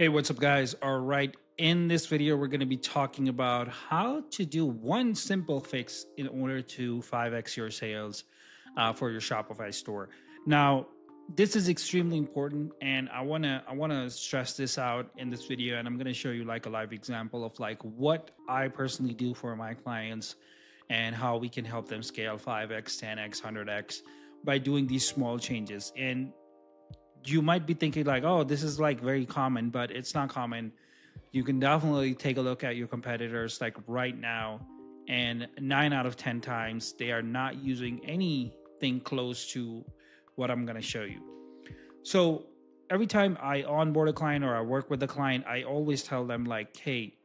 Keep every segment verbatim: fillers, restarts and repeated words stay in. Hey, what's up guys? All right, in this video, we're gonna be talking about how to do one simple fix in order to five X your sales uh, for your Shopify store. Now, this is extremely important and I wanna, I wanna stress this out in this video, and I'm gonna show you like a live example of like what I personally do for my clients and how we can help them scale five X, ten X, one hundred X by doing these small changes. And you might be thinking like, oh, this is like very common, but it's not common. You can definitely take a look at your competitors like right now, and nine out of ten times, they are not using anything close to what I'm gonna show you. So every time I onboard a client or I work with a client, I always tell them like, hey,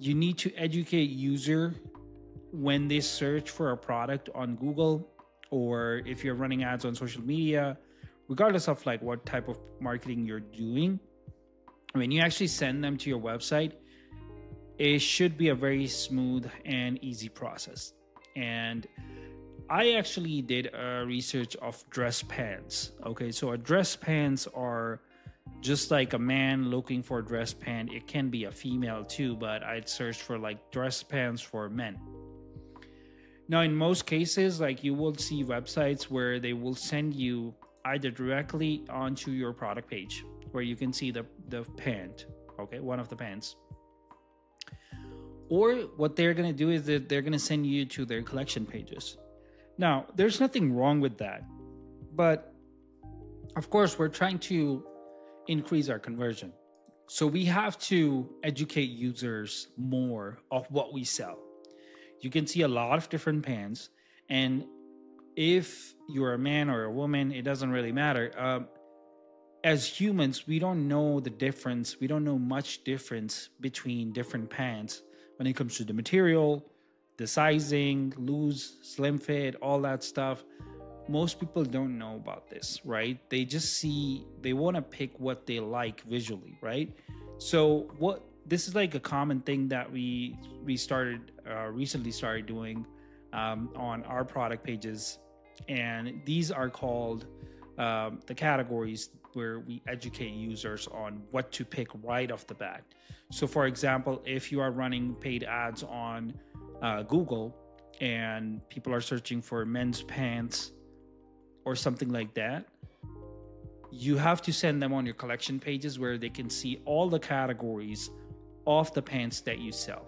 you need to educate user when they search for a product on Google, or if you're running ads on social media, regardless of like what type of marketing you're doing, when you actually send them to your website, it should be a very smooth and easy process. And I actually did a research of dress pants. Okay, so a dress pants are just like a man looking for a dress pant. It can be a female too, but I'd search for like dress pants for men. Now, in most cases, like you will see websites where they will send you either directly onto your product page where you can see the, the pant, okay, one of the pants. Or what they're gonna do is that they're gonna send you to their collection pages. Now, there's nothing wrong with that, but of course we're trying to increase our conversion. So we have to educate users more of what we sell. You can see a lot of different pants, and if you're a man or a woman, it doesn't really matter. Uh, as humans, we don't know the difference. We don't know much difference between different pants when it comes to the material, the sizing, loose, slim fit, all that stuff. Most people don't know about this, right? They just see, they want to pick what they like visually, right? So what this is like a common thing that we, we started, uh, recently started doing um, on our product pages. And these are called um, the categories where we educate users on what to pick right off the bat. So for example, if you are running paid ads on uh, Google and people are searching for men's pants or something like that, you have to send them on your collection pages where they can see all the categories of the pants that you sell.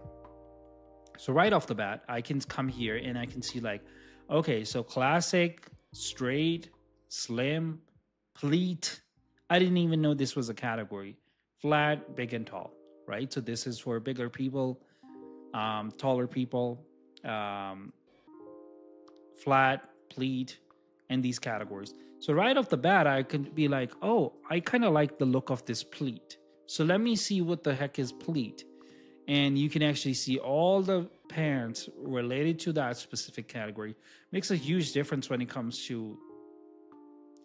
So right off the bat, I can come here and I can see like, okay, so classic, straight, slim, pleat. I didn't even know this was a category. Flat, big, and tall, right? So this is for bigger people, um, taller people, um, flat, pleat, and these categories. So right off the bat, I can be like, oh, I kind of like the look of this pleat. So let me see what the heck is pleat. And you can actually see all the pants related to that specific category. Makes a huge difference when it comes to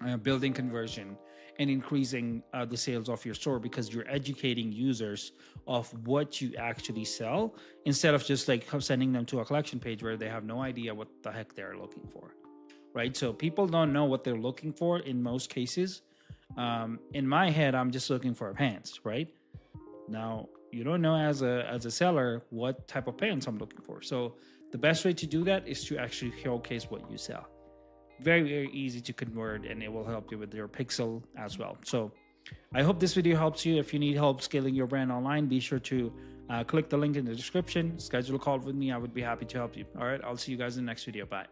uh, building conversion and increasing uh, the sales of your store, because you're educating users of what you actually sell instead of just like sending them to a collection page where they have no idea what the heck they're looking for, right? So people don't know what they're looking for in most cases. Um, in my head, I'm just looking for pants, right? Now, you don't know as a as a seller what type of pants I'm looking for. So the best way to do that is to actually showcase what you sell. Very, very easy to convert, and it will help you with your pixel as well. So I hope this video helps you. If you need help scaling your brand online, be sure to uh, click the link in the description, schedule a call with me. I would be happy to help you. All right, I'll see you guys in the next video. Bye.